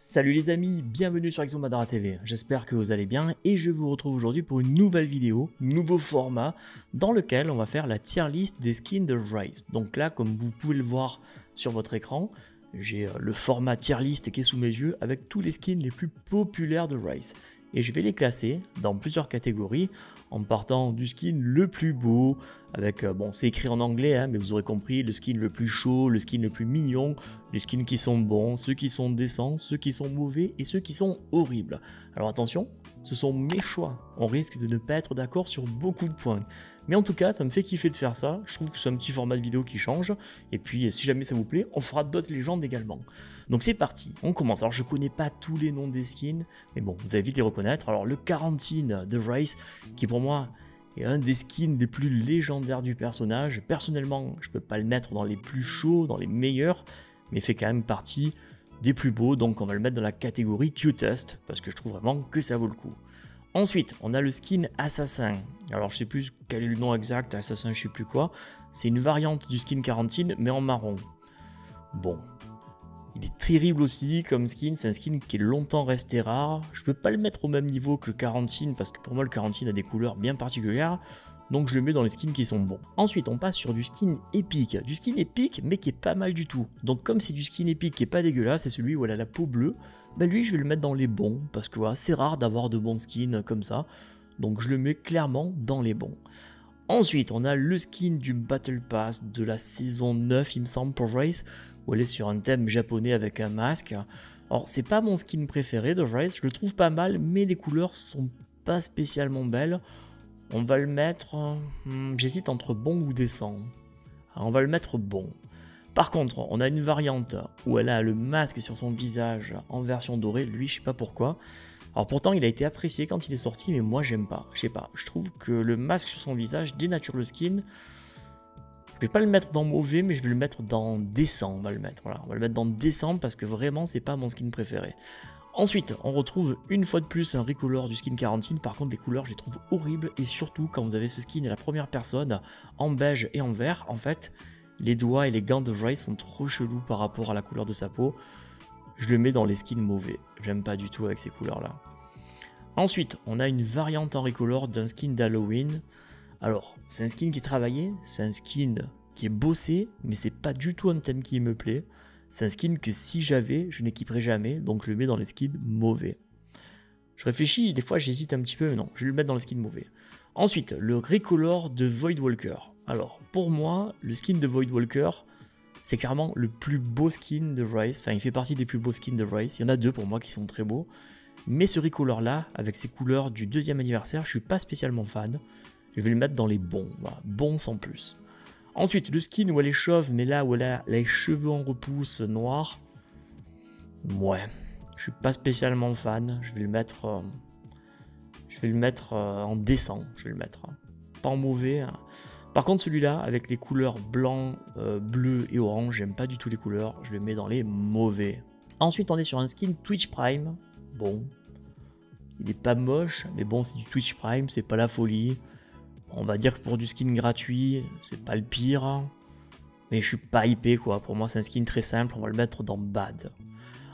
Salut les amis, bienvenue sur Exomadara TV, j'espère que vous allez bien et je vous retrouve aujourd'hui pour une nouvelle vidéo, nouveau format, dans lequel on va faire la tier list des skins de Wraith. Donc là, comme vous pouvez le voir sur votre écran, j'ai le format tier list qui est sous mes yeux avec tous les skins les plus populaires de Wraith. Et je vais les classer dans plusieurs catégories en partant du skin le plus beau, avec, bon c'est écrit en anglais hein, mais vous aurez compris, le skin le plus chaud, le skin le plus mignon, les skins qui sont bons, ceux qui sont décents, ceux qui sont mauvais et ceux qui sont horribles. Alors attention, ce sont mes choix, on risque de ne pas être d'accord sur beaucoup de points. Mais en tout cas, ça me fait kiffer de faire ça, je trouve que c'est un petit format de vidéo qui change, et puis si jamais ça vous plaît, on fera d'autres légendes également. Donc c'est parti, on commence. Alors je connais pas tous les noms des skins, mais bon, vous allez vite les reconnaître. Alors le Quarantine de Wraith, qui pour moi est un des skins les plus légendaires du personnage. Personnellement, je peux pas le mettre dans les plus chauds, dans les meilleurs, mais il fait quand même partie des plus beaux, donc on va le mettre dans la catégorie cutest, parce que je trouve vraiment que ça vaut le coup. Ensuite, on a le skin assassin. Alors, je sais plus quel est le nom exact, assassin, je sais plus quoi. C'est une variante du skin Quarantine, mais en marron. Bon, il est terrible aussi comme skin. C'est un skin qui est longtemps resté rare. Je peux pas le mettre au même niveau que le Quarantine, parce que pour moi, le Quarantine a des couleurs bien particulières. Donc, je le mets dans les skins qui sont bons. Ensuite, on passe sur du skin épique. Du skin épique, mais qui est pas mal du tout. Donc, comme c'est du skin épique qui est pas dégueulasse, c'est celui où elle a la peau bleue. Bah lui je vais le mettre dans les bons, parce que voilà, c'est rare d'avoir de bons skins comme ça, donc je le mets clairement dans les bons. Ensuite on a le skin du Battle Pass de la saison 9 il me semble pour Wraith, où elle est sur un thème japonais avec un masque. Alors c'est pas mon skin préféré de Wraith, je le trouve pas mal mais les couleurs sont pas spécialement belles. On va le mettre, j'hésite entre bon ou décent. Alors, on va le mettre bon. Par contre, on a une variante où elle a le masque sur son visage en version dorée, lui je sais pas pourquoi. Alors pourtant il a été apprécié quand il est sorti mais moi j'aime pas, je sais pas. Je trouve que le masque sur son visage dénature le skin. Je vais pas le mettre dans mauvais mais je vais le mettre dans décent, on va le mettre. Voilà, on va le mettre dans décent parce que vraiment c'est pas mon skin préféré. Ensuite, on retrouve une fois de plus un recolor du skin Quarantine. Par contre, les couleurs, je les trouve horribles et surtout quand vous avez ce skin à la première personne en beige et en vert, en fait... Les doigts et les gants de Wraith sont trop chelous par rapport à la couleur de sa peau. Je le mets dans les skins mauvais. J'aime pas du tout avec ces couleurs-là. Ensuite, on a une variante en recolor d'un skin d'Halloween. Alors, c'est un skin qui est travaillé, c'est un skin qui est bossé, mais c'est pas du tout un thème qui me plaît. C'est un skin que si j'avais, je n'équiperais jamais, donc je le mets dans les skins mauvais. Je réfléchis, des fois j'hésite un petit peu, mais non, je vais le mettre dans les skins mauvais. Ensuite, le recolor de Voidwalker. Alors, pour moi, le skin de Voidwalker, c'est clairement le plus beau skin de Wraith. Enfin, il fait partie des plus beaux skins de Wraith. Il y en a deux pour moi qui sont très beaux. Mais ce recolor-là, avec ses couleurs du deuxième anniversaire, je ne suis pas spécialement fan. Je vais le mettre dans les bons. Voilà, bons sans plus. Ensuite, le skin où elle est chauve, mais là où elle a les cheveux en repousse noirs. Ouais, je ne suis pas spécialement fan. Je vais le mettre... en décent, je vais le mettre, pas en mauvais. Par contre celui-là, avec les couleurs blanc, bleu et orange, j'aime pas du tout les couleurs, je le mets dans les mauvais. Ensuite on est sur un skin Twitch Prime, bon, il est pas moche, mais bon c'est du Twitch Prime, c'est pas la folie. On va dire que pour du skin gratuit, c'est pas le pire, mais je suis pas hypé quoi, pour moi c'est un skin très simple, on va le mettre dans bad.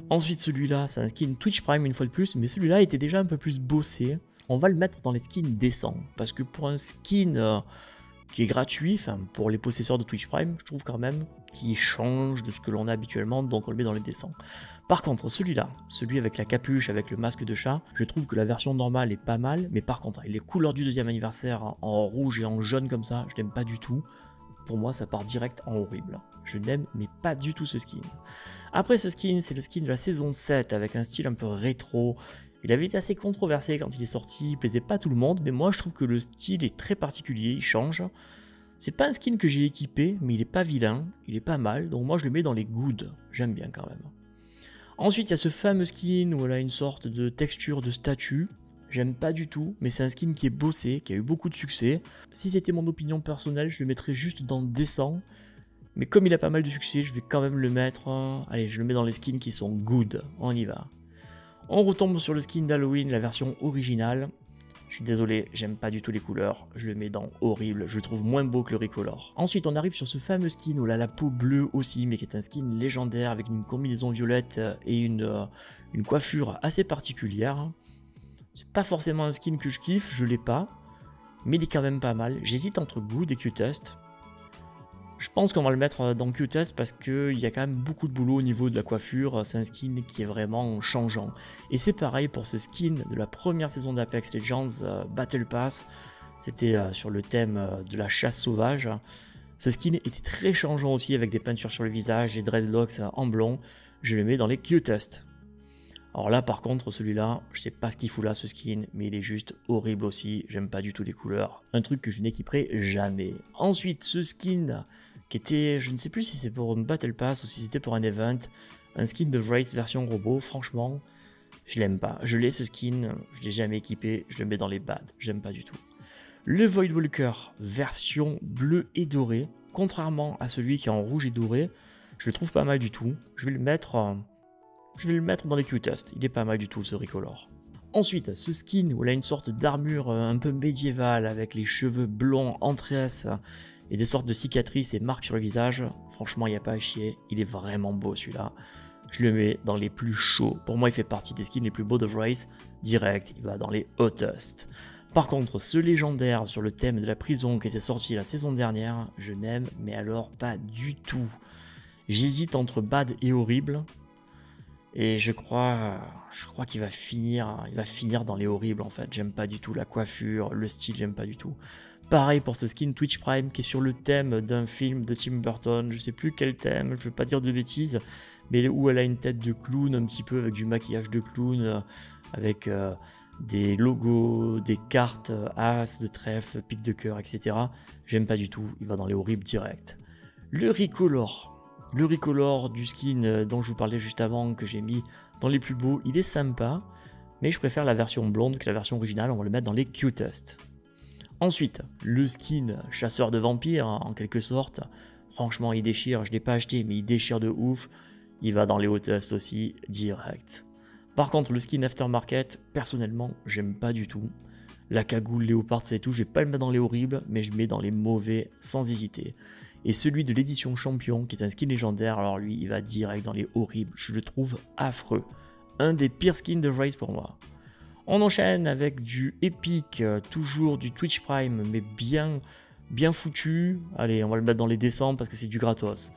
Ensuite celui-là, c'est un skin Twitch Prime une fois de plus, mais celui-là était déjà un peu plus bossé. On va le mettre dans les skins décents, parce que pour un skin qui est gratuit, enfin pour les possesseurs de Twitch Prime, je trouve quand même qu'il change de ce que l'on a habituellement, donc on le met dans les décents. Par contre celui-là, celui avec la capuche, avec le masque de chat, je trouve que la version normale est pas mal, mais par contre les couleurs du deuxième anniversaire en rouge et en jaune comme ça, je l'aime pas du tout. Pour moi ça part direct en horrible, je n'aime mais pas du tout ce skin. Après ce skin, c'est le skin de la saison 7 avec un style un peu rétro. Il avait été assez controversé quand il est sorti, il plaisait pas tout le monde, mais moi je trouve que le style est très particulier, il change. C'est pas un skin que j'ai équipé, mais il est pas vilain, il est pas mal, donc moi je le mets dans les goods, j'aime bien quand même. Ensuite il y a ce fameux skin où elle a une sorte de texture de statue, j'aime pas du tout, mais c'est un skin qui est bossé, qui a eu beaucoup de succès. Si c'était mon opinion personnelle, je le mettrais juste dans décent, mais comme il a pas mal de succès, je vais quand même le mettre, allez je le mets dans les skins qui sont good, on y va. On retombe sur le skin d'Halloween, la version originale. Je suis désolé, j'aime pas du tout les couleurs, je le mets dans horrible, je le trouve moins beau que le Recolor. Ensuite on arrive sur ce fameux skin où elle a la peau bleue aussi, mais qui est un skin légendaire avec une combinaison violette et une coiffure assez particulière. C'est pas forcément un skin que je kiffe, je l'ai pas, mais il est quand même pas mal. J'hésite entre Good et Q-Test. Je pense qu'on va le mettre dans Q-Test parce qu'il y a quand même beaucoup de boulot au niveau de la coiffure. C'est un skin qui est vraiment changeant. Et c'est pareil pour ce skin de la première saison d'Apex Legends Battle Pass. C'était sur le thème de la chasse sauvage. Ce skin était très changeant aussi avec des peintures sur le visage et dreadlocks en blond. Je le mets dans les Q-Test. Alors là par contre celui-là, je sais pas ce qu'il fout là ce skin, mais il est juste horrible aussi, j'aime pas du tout les couleurs. Un truc que je n'équiperai jamais. Ensuite ce skin qui était, je ne sais plus si c'est pour une Battle Pass ou si c'était pour un event, un skin de Wraith version robot, franchement je l'aime pas. Je l'ai ce skin, je l'ai jamais équipé, je le mets dans les bad, j'aime pas du tout. Le Voidwalker version bleu et doré, contrairement à celui qui est en rouge et doré, je le trouve pas mal du tout, je vais le mettre... Je vais le mettre dans les Q-Test, il est pas mal du tout ce Recolor. Ensuite, ce skin où elle a une sorte d'armure un peu médiévale avec les cheveux blonds en tresse et des sortes de cicatrices et marques sur le visage, franchement il n'y a pas à chier, il est vraiment beau celui-là. Je le mets dans les plus chauds, pour moi il fait partie des skins les plus beaux de Wraith, direct, il va dans les hottest. Par contre, ce légendaire sur le thème de la prison qui était sorti la saison dernière, je n'aime mais alors pas du tout. J'hésite entre bad et horrible. Et je crois qu'il va finir dans les horribles en fait. J'aime pas du tout la coiffure, le style, j'aime pas du tout. Pareil pour ce skin Twitch Prime qui est sur le thème d'un film de Tim Burton, je sais plus quel thème, je veux pas dire de bêtises, mais où elle a une tête de clown un petit peu avec du maquillage de clown, avec des logos, des cartes, as de trèfle, pique de cœur, etc. J'aime pas du tout, il va dans les horribles direct. Le Recolor. Le Recolor du skin dont je vous parlais juste avant, que j'ai mis dans les plus beaux, il est sympa, mais je préfère la version blonde que la version originale, on va le mettre dans les cutest. Ensuite, le skin chasseur de vampires, en quelque sorte, franchement il déchire, je ne l'ai pas acheté, mais il déchire de ouf, il va dans les hottest aussi, direct. Par contre, le skin aftermarket, personnellement, j'aime pas du tout. La cagoule, léopard, c'est tout, je vais pas le mettre dans les horribles, mais je le mets dans les mauvais sans hésiter. Et celui de l'édition champion, qui est un skin légendaire, alors lui, il va direct dans les horribles. Je le trouve affreux. Un des pires skins de Wraith pour moi. On enchaîne avec du Epic, toujours du Twitch Prime, mais bien foutu. Allez, on va le mettre dans les décembre parce que c'est du gratos.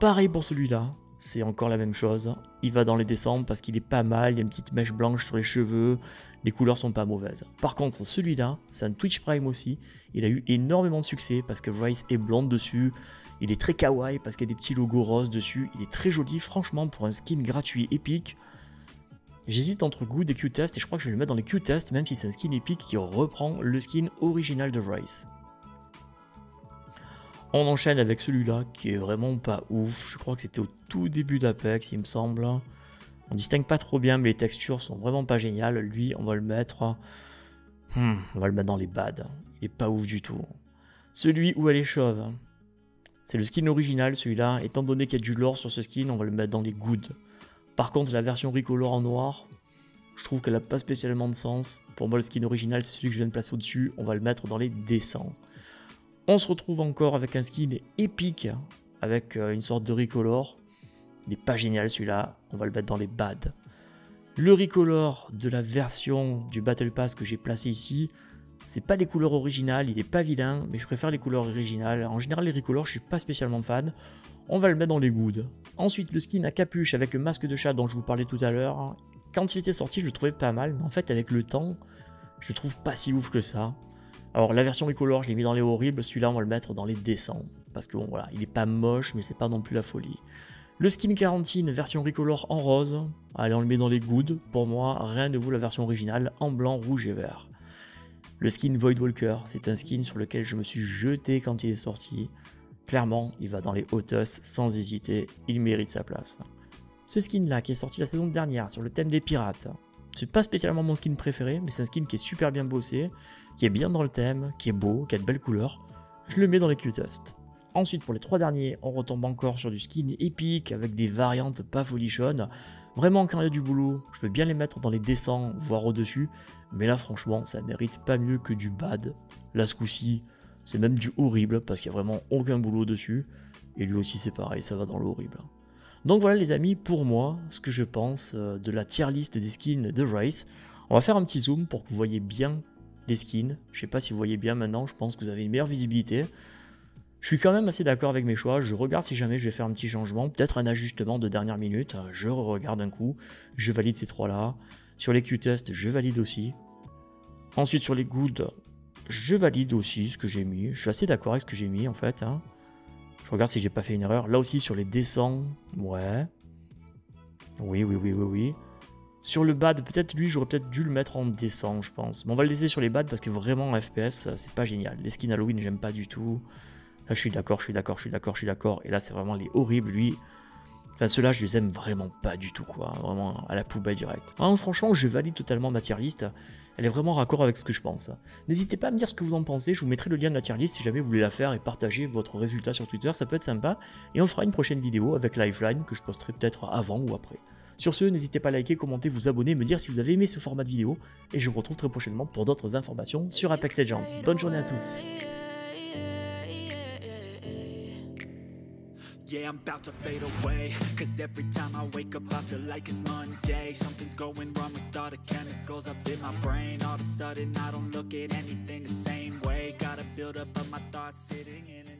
Pareil pour celui-là, c'est encore la même chose. Il va dans les décembre parce qu'il est pas mal, il y a une petite mèche blanche sur les cheveux, les couleurs sont pas mauvaises. Par contre, celui-là, c'est un Twitch Prime aussi, il a eu énormément de succès parce que Wraith est blonde dessus, il est très kawaii parce qu'il y a des petits logos roses dessus, il est très joli, franchement pour un skin gratuit épique. J'hésite entre Good et Q-Test et je crois que je vais le mettre dans les Q-Test même si c'est un skin épique qui reprend le skin original de Wraith. On enchaîne avec celui-là qui est vraiment pas ouf, je crois que c'était au tout début d'Apex il me semble. On distingue pas trop bien mais les textures sont vraiment pas géniales, lui on va le mettre, on va le mettre dans les bad, il est pas ouf du tout. Celui où elle est chauve, c'est le skin original celui-là, étant donné qu'il y a du lore sur ce skin on va le mettre dans les good. Par contre la version Recolor en noir, je trouve qu'elle a pas spécialement de sens, pour moi le skin original c'est celui que je viens de placer au-dessus, on va le mettre dans les décents. On se retrouve encore avec un skin épique, avec une sorte de Recolor. Il n'est pas génial celui-là, on va le mettre dans les bad. Le Recolor de la version du Battle Pass que j'ai placé ici, c'est pas les couleurs originales, il est pas vilain, mais je préfère les couleurs originales. En général les Recolor, je suis pas spécialement fan. On va le mettre dans les good. Ensuite le skin à capuche avec le masque de chat dont je vous parlais tout à l'heure. Quand il était sorti, je le trouvais pas mal, mais en fait avec le temps, je le trouve pas si ouf que ça. Alors la version Recolor, je l'ai mis dans les horribles, celui-là on va le mettre dans les décents. Parce que bon voilà, il est pas moche mais c'est pas non plus la folie. Le skin Quarantine version Recolor en rose, allez on le met dans les good, pour moi rien ne vaut la version originale en blanc, rouge et vert. Le skin Voidwalker, c'est un skin sur lequel je me suis jeté quand il est sorti. Clairement il va dans les hottest sans hésiter, il mérite sa place. Ce skin là qui est sorti la saison dernière sur le thème des pirates. C'est pas spécialement mon skin préféré, mais c'est un skin qui est super bien bossé, qui est bien dans le thème, qui est beau, qui a de belles couleurs. Je le mets dans les Q-Test. Ensuite, pour les trois derniers, on retombe encore sur du skin épique avec des variantes pas folichonnes. Vraiment, quand il y a du boulot, je veux bien les mettre dans les descents, voire au-dessus. Mais là, franchement, ça mérite pas mieux que du bad. Là, ce coup-ci, c'est même du horrible parce qu'il n'y a vraiment aucun boulot dessus. Et lui aussi, c'est pareil, ça va dans l'horrible. Donc voilà les amis, pour moi, ce que je pense de la tier list des skins de Wraith. On va faire un petit zoom pour que vous voyez bien les skins. Je sais pas si vous voyez bien maintenant, je pense que vous avez une meilleure visibilité. Je suis quand même assez d'accord avec mes choix, je regarde si jamais je vais faire un petit changement, peut-être un ajustement de dernière minute, je regarde un coup, je valide ces trois là. Sur les Q-tests, je valide aussi. Ensuite sur les goods, je valide aussi ce que j'ai mis, je suis assez d'accord avec ce que j'ai mis en fait. Hein. Je regarde si j'ai pas fait une erreur. Là aussi sur les descents, ouais. Oui. Sur le bad, peut-être lui, j'aurais peut-être dû le mettre en descent, je pense. Mais on va le laisser sur les bad parce que vraiment en FPS, c'est pas génial. Les skins Halloween, j'aime pas du tout. Là, je suis d'accord. Et là, c'est vraiment les horribles, lui. Enfin, ceux-là, je les aime vraiment pas du tout, quoi. Vraiment à la poubelle direct. Alors, franchement, je valide totalement ma tier list. Elle est vraiment raccord avec ce que je pense. N'hésitez pas à me dire ce que vous en pensez. Je vous mettrai le lien de la tier list si jamais vous voulez la faire et partager votre résultat sur Twitter. Ça peut être sympa. Et on fera une prochaine vidéo avec Lifeline que je posterai peut-être avant ou après. Sur ce, n'hésitez pas à liker, commenter, vous abonner, me dire si vous avez aimé ce format de vidéo. Et je vous retrouve très prochainement pour d'autres informations sur Apex Legends. Bonne journée à tous. Yeah, I'm about to fade away, cause every time I wake up I feel like it's Monday. Something's going wrong with all the chemicals up in my brain. All of a sudden I don't look at anything the same way. Gotta build up of my thoughts sitting in it.